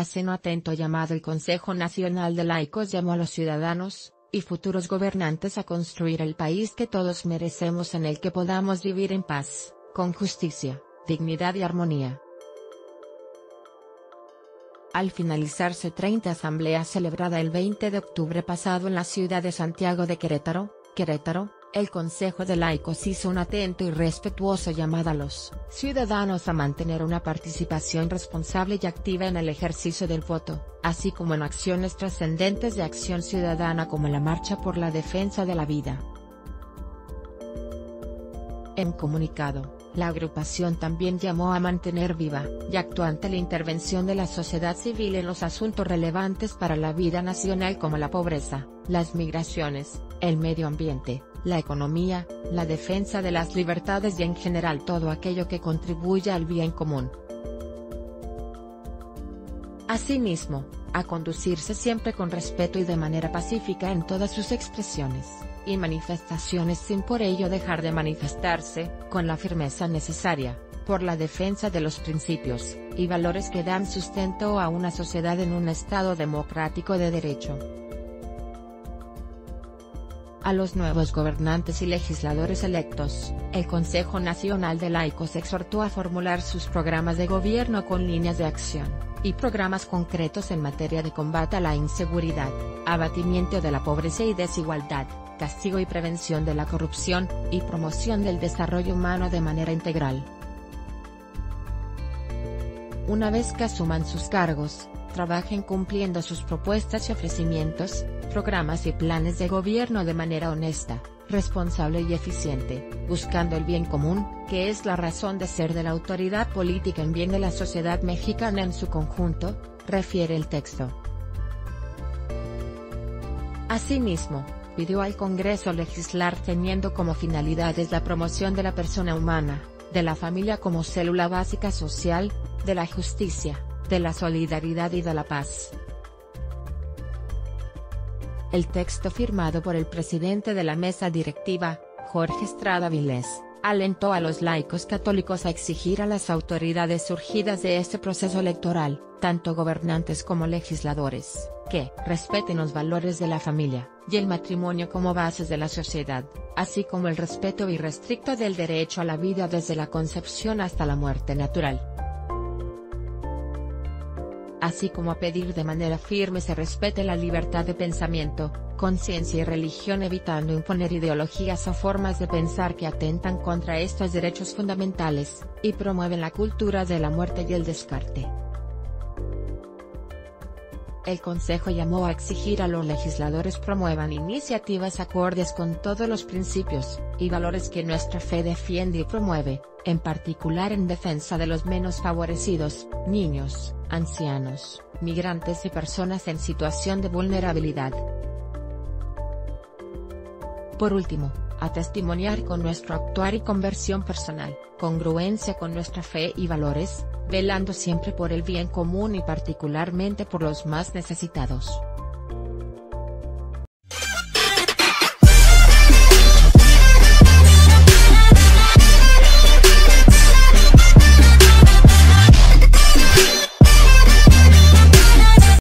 Hace un atento llamado. El Consejo Nacional de Laicos llamó a los ciudadanos y futuros gobernantes a construir el país que todos merecemos, en el que podamos vivir en paz, con justicia, dignidad y armonía. Al finalizarse 30 asambleas celebrada el 20 de octubre pasado en la ciudad de Santiago de Querétaro, el Consejo de Laicos hizo un atento y respetuoso llamado a los ciudadanos a mantener una participación responsable y activa en el ejercicio del voto, así como en acciones trascendentes de acción ciudadana como la Marcha por la Defensa de la Vida. En comunicado, la agrupación también llamó a mantener viva y actuante la intervención de la sociedad civil en los asuntos relevantes para la vida nacional, como la pobreza, las migraciones, el medio ambiente, la economía, la defensa de las libertades y en general todo aquello que contribuya al bien común. Asimismo, a conducirse siempre con respeto y de manera pacífica en todas sus expresiones y manifestaciones, sin por ello dejar de manifestarse, con la firmeza necesaria, por la defensa de los principios y valores que dan sustento a una sociedad en un Estado democrático de derecho. A los nuevos gobernantes y legisladores electos, el Consejo Nacional de Laicos exhortó a formular sus programas de gobierno con líneas de acción y programas concretos en materia de combate a la inseguridad, abatimiento de la pobreza y desigualdad, castigo y prevención de la corrupción, y promoción del desarrollo humano de manera integral. Una vez que asuman sus cargos, trabajen cumpliendo sus propuestas y ofrecimientos, programas y planes de gobierno de manera honesta, responsable y eficiente, buscando el bien común, que es la razón de ser de la autoridad política en bien de la sociedad mexicana en su conjunto, refiere el texto. Asimismo, pidió al Congreso legislar teniendo como finalidades la promoción de la persona humana, de la familia como célula básica social, de la justicia, de la solidaridad y de la paz. El texto, firmado por el presidente de la mesa directiva, Jorge Estrada Vilés, alentó a los laicos católicos a exigir a las autoridades surgidas de este proceso electoral, tanto gobernantes como legisladores, que respeten los valores de la familia y el matrimonio como bases de la sociedad, así como el respeto irrestricto del derecho a la vida desde la concepción hasta la muerte natural, así como a pedir de manera firme se respete la libertad de pensamiento, conciencia y religión, evitando imponer ideologías o formas de pensar que atentan contra estos derechos fundamentales, y promueven la cultura de la muerte y el descarte. El Consejo llamó a exigir a los legisladores promuevan iniciativas acordes con todos los principios y valores que nuestra fe defiende y promueve, en particular en defensa de los menos favorecidos, niños, ancianos, migrantes y personas en situación de vulnerabilidad. Por último, a testimoniar con nuestro actuar y conversión personal, congruencia con nuestra fe y valores, velando siempre por el bien común y particularmente por los más necesitados.